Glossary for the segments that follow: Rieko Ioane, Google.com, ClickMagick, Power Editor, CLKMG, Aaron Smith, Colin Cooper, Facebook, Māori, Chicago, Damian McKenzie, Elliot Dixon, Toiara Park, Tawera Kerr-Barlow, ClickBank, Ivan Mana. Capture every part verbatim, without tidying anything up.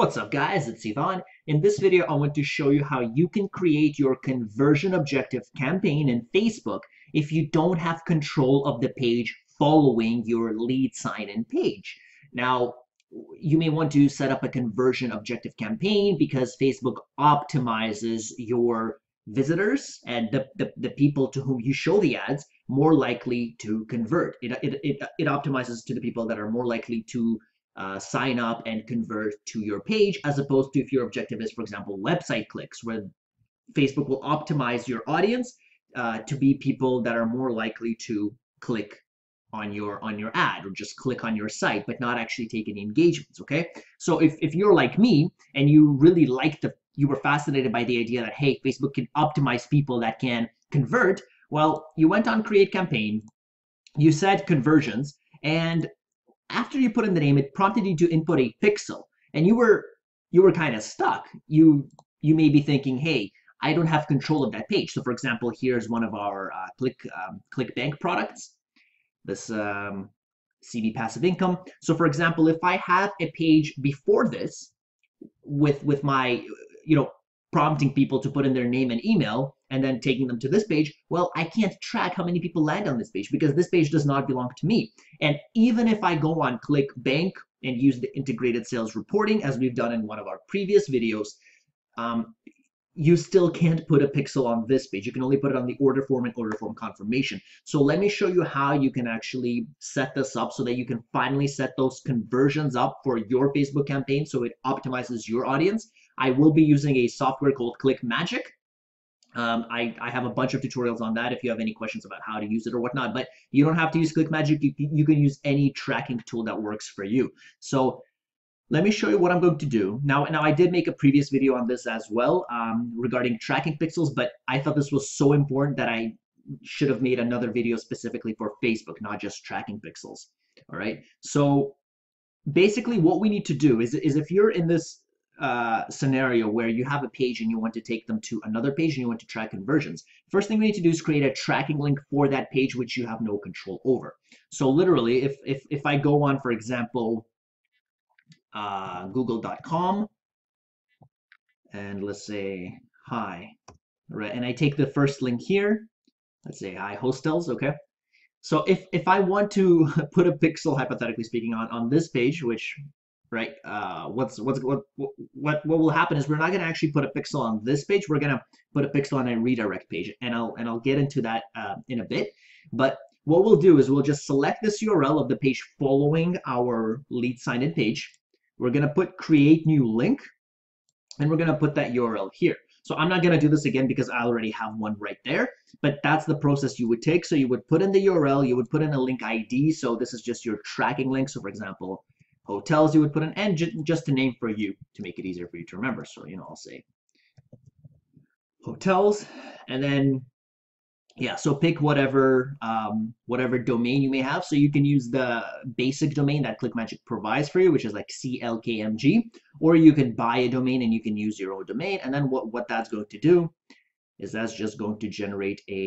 What's up guys, it's Ivan. In this video I want to show you how you can create your conversion objective campaign in Facebook if you don't have control of the page following your lead sign-in page. Now you may want to set up a conversion objective campaign because Facebook optimizes your visitors and the, the, the people to whom you show the ads more likely to convert. It, it, it, it optimizes to the people that are more likely to Uh, sign up and convert to your page, as opposed to if your objective is, for example, website clicks, where Facebook will optimize your audience uh, to be people that are more likely to click on your on your ad or just click on your site, but not actually take any engagements. Okay, so if, if you're like me and you really like the you were fascinated by the idea that, hey, Facebook can optimize people that can convert, well, you went on Create Campaign, you said conversions, and after you put in the name, it prompted you to input a pixel, and you were you were kind of stuck. You you may be thinking, hey, I don't have control of that page. So for example, here's one of our uh, Click um, ClickBank products, this um, C B Passive Income. So for example, if I have a page before this with with my you know prompting people to put in their name and email, and then taking them to this page, well, I can't track how many people land on this page because this page does not belong to me. And even if I go on ClickBank and use the integrated sales reporting, as we've done in one of our previous videos, um, you still can't put a pixel on this page. You can only put it on the order form and order form confirmation. So let me show you how you can actually set this up so that you can finally set those conversions up for your Facebook campaign so it optimizes your audience. I will be using a software called ClickMagick. Um, I, I have a bunch of tutorials on that if you have any questions about how to use it or whatnot, but you don't have to use ClickMagick. You, you can use any tracking tool that works for you. So let me show you what I'm going to do. Now, now I did make a previous video on this as well um, regarding tracking pixels, but I thought this was so important that I should have made another video specifically for Facebook, not just tracking pixels. All right. So basically what we need to do is, is if you're in this Uh, scenario where you have a page and you want to take them to another page and you want to track conversions, first thing we need to do is create a tracking link for that page which you have no control over. So literally, if if, if I go on, for example, uh, Google dot com, and let's say hi, right, and I take the first link here, let's say hi hostels, okay. So if if I want to put a pixel, hypothetically speaking, on on this page, which right, uh, what's what's what what what will happen is we're not going to actually put a pixel on this page. We're going to put a pixel on a redirect page, and I'll and I'll get into that uh, in a bit. But what we'll do is we'll just select this U R L of the page following our lead sign-in page. We're going to put create new link, and we're going to put that U R L here. So I'm not going to do this again because I already have one right there, but that's the process you would take. So you would put in the U R L, you would put in a link I D. So this is just your tracking link. So for example, hotels you would put in, and just a name for you to make it easier for you to remember. So, you know, I'll say hotels, and then, yeah, so pick whatever um, whatever domain you may have. So you can use the basic domain that ClickMagick provides for you, which is like C L K M G, or you can buy a domain and you can use your own domain. And then what, what that's going to do is that's just going to generate a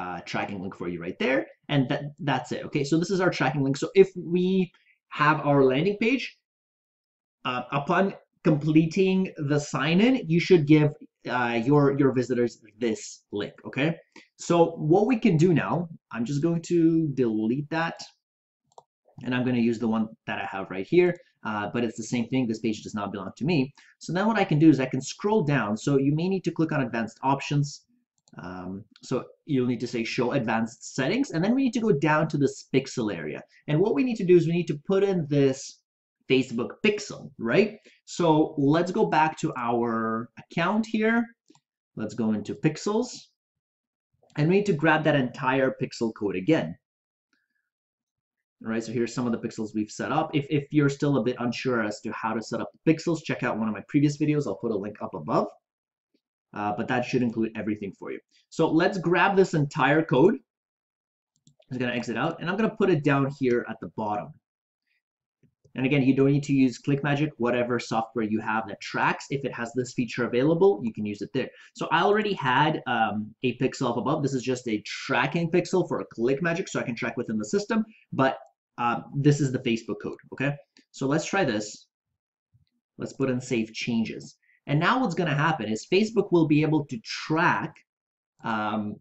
uh, tracking link for you right there. And that, that's it. Okay, so this is our tracking link. So if we have our landing page, uh, upon completing the sign-in, you should give uh, your, your visitors this link, okay? So what we can do now, I'm just going to delete that, and I'm going to use the one that I have right here, uh, but it's the same thing. This page does not belong to me. So then what I can do is I can scroll down. So you may need to click on advanced options. Um, so you'll need to say show advanced settings, and then we need to go down to this pixel area. And what we need to do is we need to put in this Facebook pixel, right? So let's go back to our account here. Let's go into pixels, and we need to grab that entire pixel code again. All right, so here's some of the pixels we've set up. If, if you're still a bit unsure as to how to set up the pixels, check out one of my previous videos. I'll put a link up above. Uh, but that should include everything for you. So let's grab this entire code. I'm going to exit out, and I'm going to put it down here at the bottom. And again, you don't need to use ClickMagick. Whatever software you have that tracks, if it has this feature available, you can use it there. So I already had um, a pixel up above. This is just a tracking pixel for a ClickMagick, so I can track within the system. But um, this is the Facebook code, okay? So let's try this. Let's put in save changes. And now what's going to happen is Facebook will be able to track, um,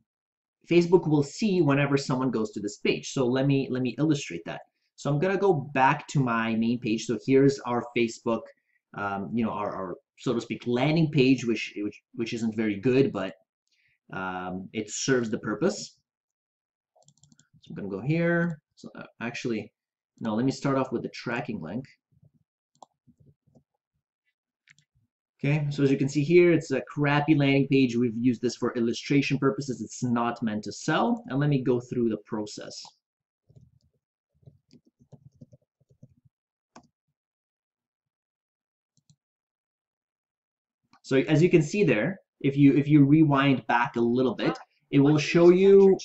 Facebook will see whenever someone goes to this page. So let me, let me illustrate that. So I'm going to go back to my main page. So here's our Facebook, um, you know, our, our, so to speak, landing page, which, which, which isn't very good, but um, it serves the purpose. So I'm going to go here. So uh, actually, no, let me start off with the tracking link. Okay, so as you can see here, it's a crappy landing page. We've used this for illustration purposes. It's not meant to sell. And let me go through the process. So as you can see there, if you if you rewind back a little bit, it will show you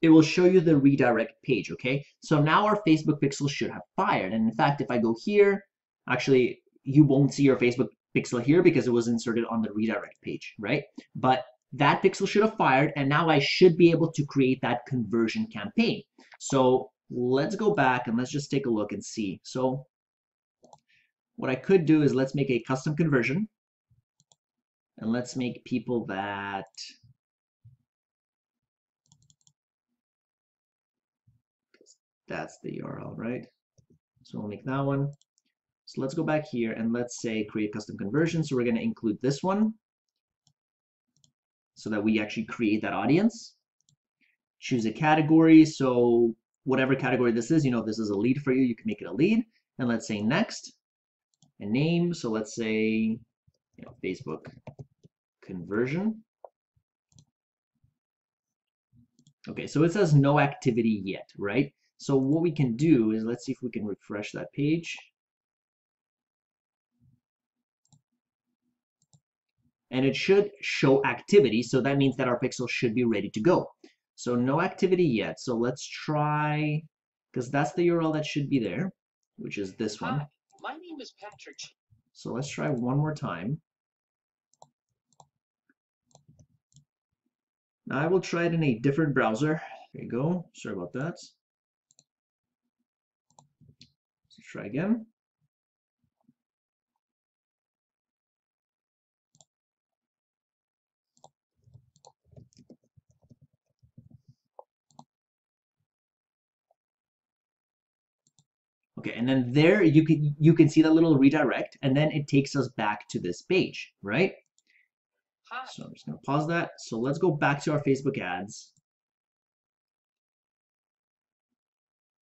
it will show you the redirect page, okay? So now our Facebook pixel should have fired. And in fact, if I go here, actually you won't see your Facebook pixel here because it was inserted on the redirect page, right? But that pixel should have fired, and now I should be able to create that conversion campaign. So let's go back and let's just take a look and see. So what I could do is let's make a custom conversion, and let's make people that, that's the U R L, right? So we'll make that one. So let's go back here and let's say create custom conversion. So we're going to include this one so that we actually create that audience. Choose a category. So whatever category this is, you know, this is a lead for you. You can make it a lead. And let's say next, a name. So let's say, you know, Facebook conversion. Okay, so it says no activity yet, right? So what we can do is let's see if we can refresh that page. And it should show activity, so that means that our pixel should be ready to go. So no activity yet. So let's try, because that's the U R L that should be there, which is this one. Hi, my name is Patrick. So let's try one more time. Now I will try it in a different browser. There you go. Sorry about that. Let's try again. Okay, and then there you can you can see that little redirect, and then it takes us back to this page, right? Hi. So I'm just gonna pause that. So let's go back to our Facebook ads.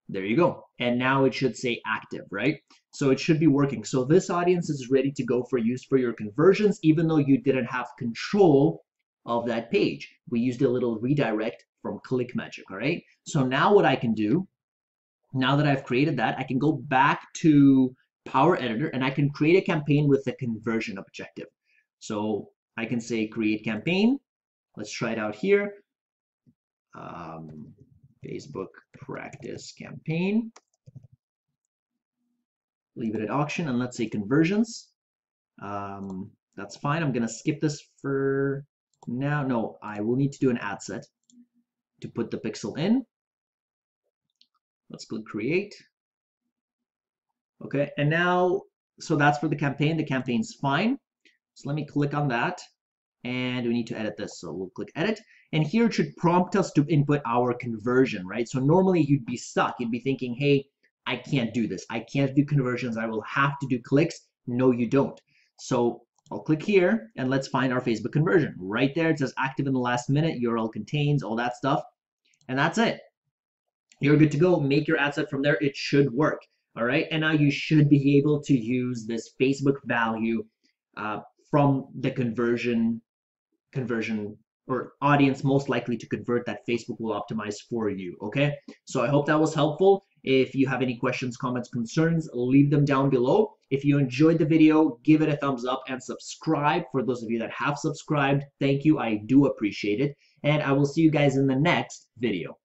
There you go. And now it should say active, right? So it should be working. So this audience is ready to go for use for your conversions, even though you didn't have control of that page. We used a little redirect from ClickMagick, all right? So now what I can do, now that I've created that, I can go back to Power Editor and I can create a campaign with a conversion objective. So I can say create campaign. Let's try it out here. Um, Facebook practice campaign. Leave it at auction and let's say conversions. Um, that's fine. I'm going to skip this for now. No, I will need to do an ad set to put the pixel in. Let's click create. Okay, and now, so that's for the campaign. The campaign's fine. So let me click on that. And we need to edit this. So we'll click edit. And here it should prompt us to input our conversion, right? So normally you'd be stuck. You'd be thinking, hey, I can't do this. I can't do conversions. I will have to do clicks. No, you don't. So I'll click here and let's find our Facebook conversion. Right there, it says active in the last minute, U R L contains, all that stuff. And that's it. You're good to go. Make your ad set from there. It should work. All right. And now you should be able to use this Facebook value uh, from the conversion, conversion or audience most likely to convert that Facebook will optimize for you. Okay. So I hope that was helpful. If you have any questions, comments, concerns, leave them down below. If you enjoyed the video, give it a thumbs up and subscribe. For those of you that have subscribed, thank you. I do appreciate it. And I will see you guys in the next video.